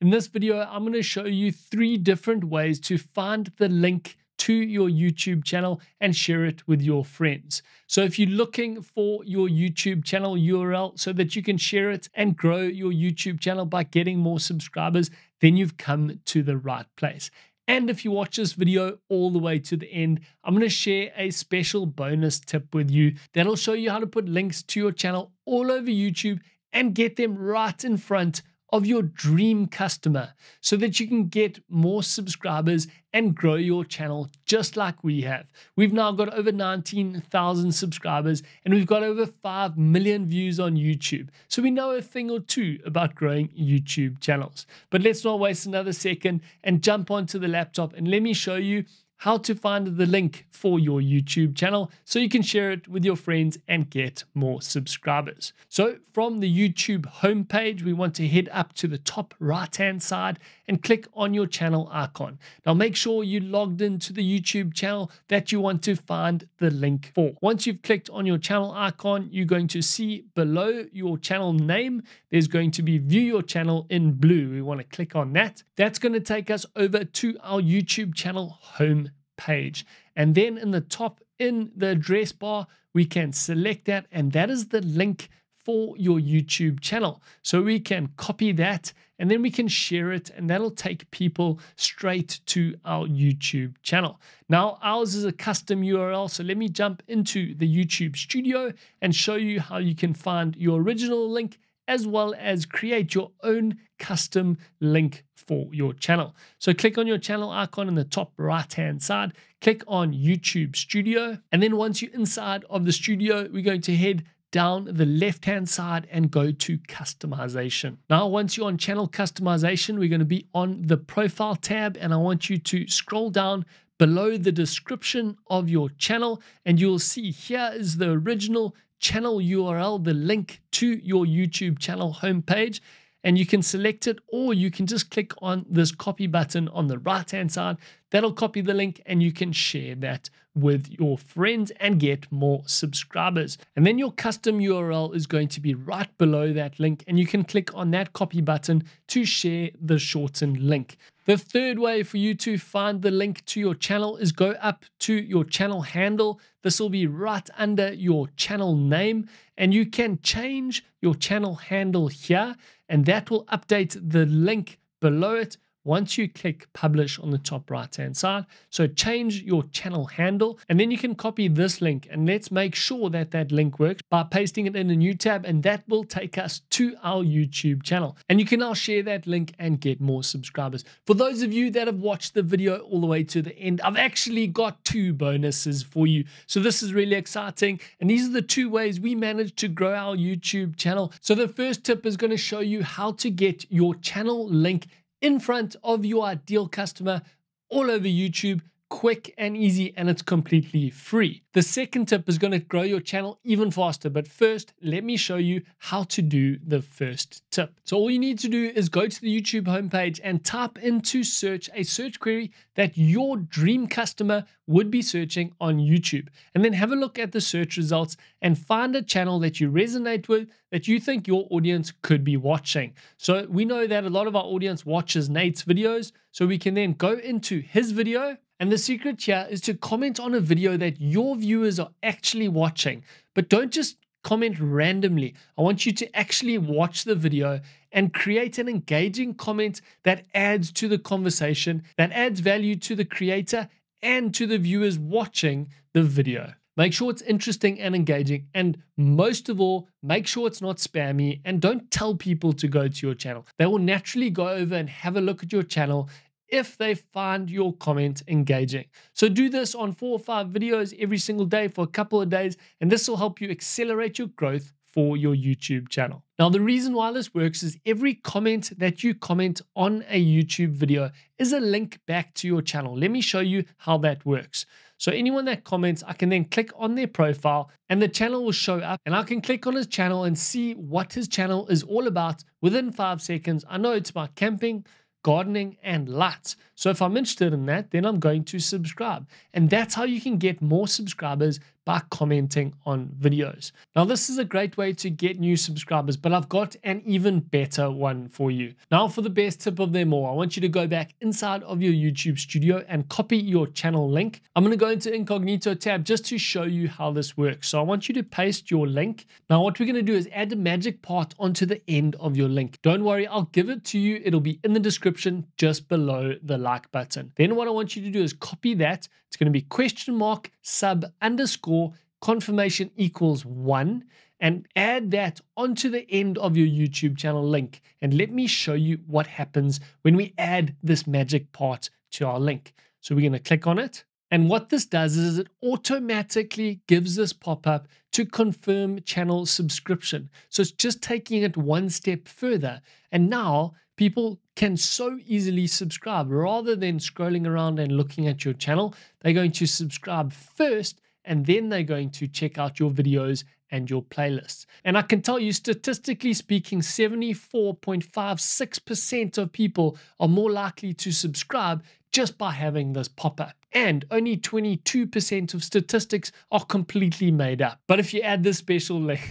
In this video, I'm going to show you 3 different ways to find the link to your YouTube channel and share it with your friends. So if you're looking for your YouTube channel URL so that you can share it and grow your YouTube channel by getting more subscribers, then you've come to the right place. And if you watch this video all the way to the end, I'm going to share a special bonus tip with you that'll show you how to put links to your channel all over YouTube and get them right in front of your dream customer so that you can get more subscribers and grow your channel just like we have. We've now got over 19,000 subscribers and we've got over 5 million views on YouTube. So we know a thing or two about growing YouTube channels. But let's not waste another second and jump onto the laptop and let me show you how to find the link for your YouTube channel so you can share it with your friends and get more subscribers. So from the YouTube homepage, we want to head up to the top right-hand side and click on your channel icon. Now make sure you logged into the YouTube channel that you want to find the link for. Once you've clicked on your channel icon, you're going to see below your channel name, there's going to be view your channel in blue. We want to click on that. That's going to take us over to our YouTube channel homepage. And then in the top, in the address bar, we can select that, and that is the link for your YouTube channel. So we can copy that and then we can share it, and that'll take people straight to our YouTube channel. Now ours is a custom URL, so let me jump into the YouTube Studio and show you how you can find your original link as well as create your own custom link for your channel. So click on your channel icon in the top right-hand side, click on YouTube Studio, and then once you're inside of the studio, we're going to head down the left-hand side and go to customization. Now, once you're on channel customization, we're going to be on the profile tab, and I want you to scroll down below the description of your channel, and you'll see here is the original channel URL, the link to your YouTube channel homepage, and you can select it, or you can just click on this copy button on the right-hand side. That'll copy the link and you can share that with your friends and get more subscribers. And then your custom URL is going to be right below that link, and you can click on that copy button to share the shortened link. The third way for you to find the link to your channel is go up to your channel handle. This will be right under your channel name, and you can change your channel handle here, and that will update the link below it once you click publish on the top right hand side. So change your channel handle, and then you can copy this link, and let's make sure that that link works by pasting it in a new tab, and that will take us to our YouTube channel. And you can now share that link and get more subscribers. For those of you that have watched the video all the way to the end, I've actually got 2 bonuses for you. So this is really exciting, and these are the 2 ways we managed to grow our YouTube channel. So the first tip is going to show you how to get your channel link in front of your ideal customer all over YouTube, quick and easy, and it's completely free. The second tip is going to grow your channel even faster, but first, let me show you how to do the first tip. So all you need to do is go to the YouTube homepage and type into search a search query that your dream customer would be searching on YouTube, and then have a look at the search results and find a channel that you resonate with, that you think your audience could be watching. So we know that a lot of our audience watches Nate's videos, so we can then go into his video. And the secret here is to comment on a video that your viewers are actually watching. But don't just comment randomly. I want you to actually watch the video and create an engaging comment that adds to the conversation, that adds value to the creator and to the viewers watching the video. Make sure it's interesting and engaging, and most of all, make sure it's not spammy, and don't tell people to go to your channel. They will naturally go over and have a look at your channel if they find your comment engaging. So do this on 4 or 5 videos every single day for a couple of days, and this will help you accelerate your growth for your YouTube channel. Now, the reason why this works is every comment that you comment on a YouTube video is a link back to your channel. Let me show you how that works. So anyone that comments, I can then click on their profile and the channel will show up, and I can click on his channel and see what his channel is all about within 5 seconds. I know it's about camping, gardening, and lights. So if I'm interested in that, then I'm going to subscribe. And that's how you can get more subscribers by commenting on videos. Now, this is a great way to get new subscribers, but I've got an even better one for you. Now, for the best tip of them all, I want you to go back inside of your YouTube studio and copy your channel link. I'm going to go into incognito tab just to show you how this works. So I want you to paste your link. Now, what we're going to do is add the magic part onto the end of your link. Don't worry, I'll give it to you. It'll be in the description just below the like button. Then what I want you to do is copy that. It's going to be question mark sub underscore confirmation equals 1 and add that onto the end of your YouTube channel link. And let me show you what happens when we add this magic part to our link. So we're going to click on it. And what this does is it automatically gives this pop-up to confirm channel subscription. So it's just taking it one step further. And now people can so easily subscribe. Rather than scrolling around and looking at your channel, they're going to subscribe first, and then they're going to check out your videos and your playlists. And I can tell you, statistically speaking, 74.56% of people are more likely to subscribe just by having this pop-up. And only 22% of statistics are completely made up. But if you add this special link,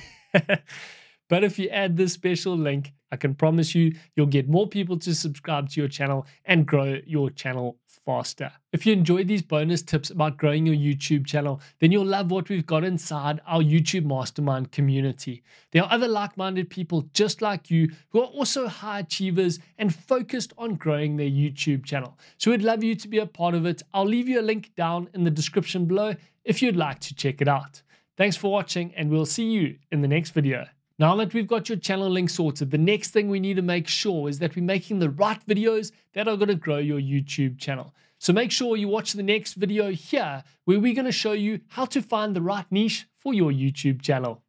I can promise you, you'll get more people to subscribe to your channel and grow your channel faster. If you enjoyed these bonus tips about growing your YouTube channel, then you'll love what we've got inside our YouTube Mastermind community. There are other like-minded people just like you who are also high achievers and focused on growing their YouTube channel. So we'd love you to be a part of it. I'll leave you a link down in the description below if you'd like to check it out. Thanks for watching, and we'll see you in the next video. Now that we've got your channel link sorted, the next thing we need to make sure is that we're making the right videos that are going to grow your YouTube channel. So make sure you watch the next video here, where we're going to show you how to find the right niche for your YouTube channel.